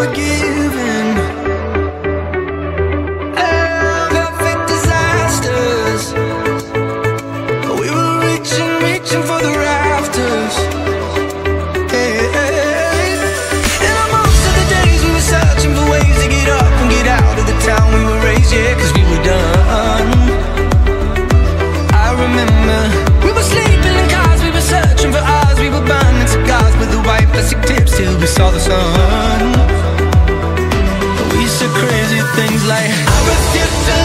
We said crazy things like I refuse to